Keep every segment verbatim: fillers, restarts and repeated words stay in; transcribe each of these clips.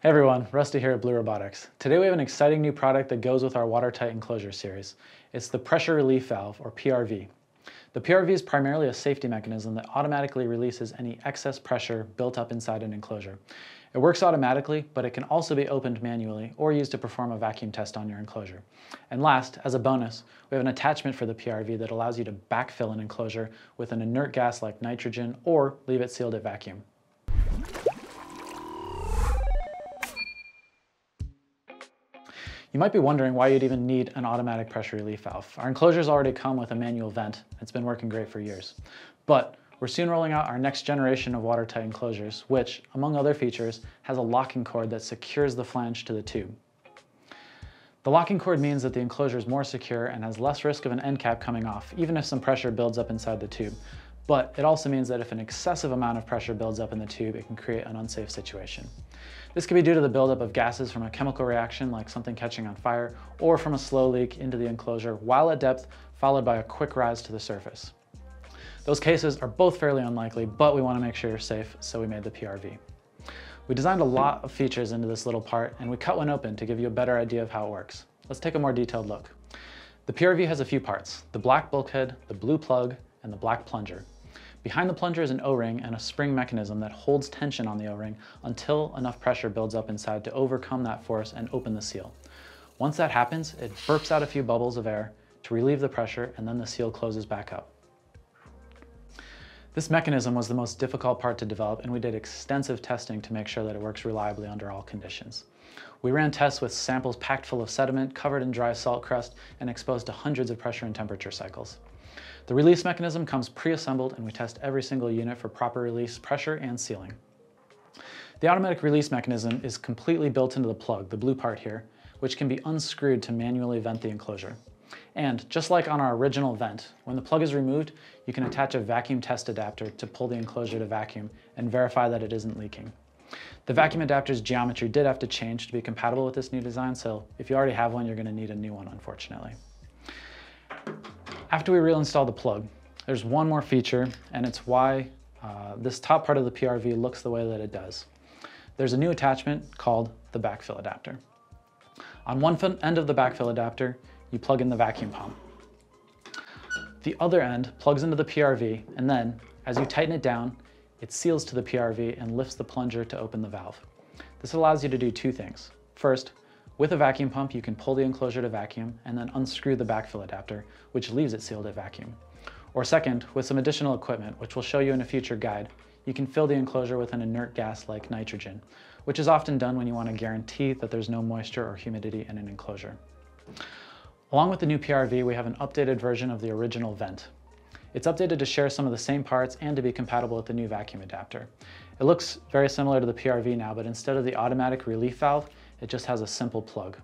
Hey everyone, Rusty here at Blue Robotics. Today we have an exciting new product that goes with our watertight enclosure series. It's the pressure relief valve, or P R V. The P R V is primarily a safety mechanism that automatically releases any excess pressure built up inside an enclosure. It works automatically, but it can also be opened manually or used to perform a vacuum test on your enclosure. And last, as a bonus, we have an attachment for the P R V that allows you to backfill an enclosure with an inert gas like nitrogen or leave it sealed at vacuum. You might be wondering why you'd even need an automatic pressure relief valve. Our enclosures already come with a manual vent. It's been working great for years. But we're soon rolling out our next generation of watertight enclosures, which, among other features, has a locking cord that secures the flange to the tube. The locking cord means that the enclosure is more secure and has less risk of an end cap coming off, even if some pressure builds up inside the tube. But it also means that if an excessive amount of pressure builds up in the tube, it can create an unsafe situation. This could be due to the buildup of gases from a chemical reaction, like something catching on fire, or from a slow leak into the enclosure while at depth, followed by a quick rise to the surface. Those cases are both fairly unlikely, but we want to make sure you're safe, so we made the P R V. We designed a lot of features into this little part, and we cut one open to give you a better idea of how it works. Let's take a more detailed look. The P R V has a few parts: the black bulkhead, the blue plug, and the black plunger. Behind the plunger is an O-ring and a spring mechanism that holds tension on the O-ring until enough pressure builds up inside to overcome that force and open the seal. Once that happens, it burps out a few bubbles of air to relieve the pressure, and then the seal closes back up. This mechanism was the most difficult part to develop, and we did extensive testing to make sure that it works reliably under all conditions. We ran tests with samples packed full of sediment, covered in dry salt crust, and exposed to hundreds of pressure and temperature cycles. The release mechanism comes pre-assembled, and we test every single unit for proper release, pressure, and sealing. The automatic release mechanism is completely built into the plug, the blue part here, which can be unscrewed to manually vent the enclosure. And just like on our original vent, when the plug is removed, you can attach a vacuum test adapter to pull the enclosure to vacuum and verify that it isn't leaking. The vacuum adapter's geometry did have to change to be compatible with this new design, so if you already have one, you're going to need a new one, unfortunately. After we reinstall the plug, there's one more feature, and it's why uh, this top part of the P R V looks the way that it does. There's a new attachment called the backfill adapter. On one end of the backfill adapter, you plug in the vacuum pump. The other end plugs into the P R V, and then, as you tighten it down, it seals to the P R V and lifts the plunger to open the valve. This allows you to do two things. First, with a vacuum pump, you can pull the enclosure to vacuum and then unscrew the backfill adapter, which leaves it sealed at vacuum. Or second, with some additional equipment, which we'll show you in a future guide, you can fill the enclosure with an inert gas like nitrogen, which is often done when you want to guarantee that there's no moisture or humidity in an enclosure. Along with the new P R V, we have an updated version of the original vent. It's updated to share some of the same parts and to be compatible with the new vacuum adapter. It looks very similar to the P R V now, but instead of the automatic relief valve, it just has a simple plug.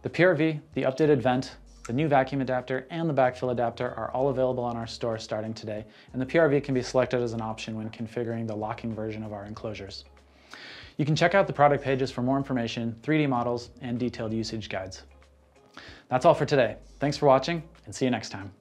The P R V, the updated vent, the new vacuum adapter, and the backfill adapter are all available on our store starting today, and the P R V can be selected as an option when configuring the locking version of our enclosures. You can check out the product pages for more information, three D models, and detailed usage guides. That's all for today. Thanks for watching, and see you next time.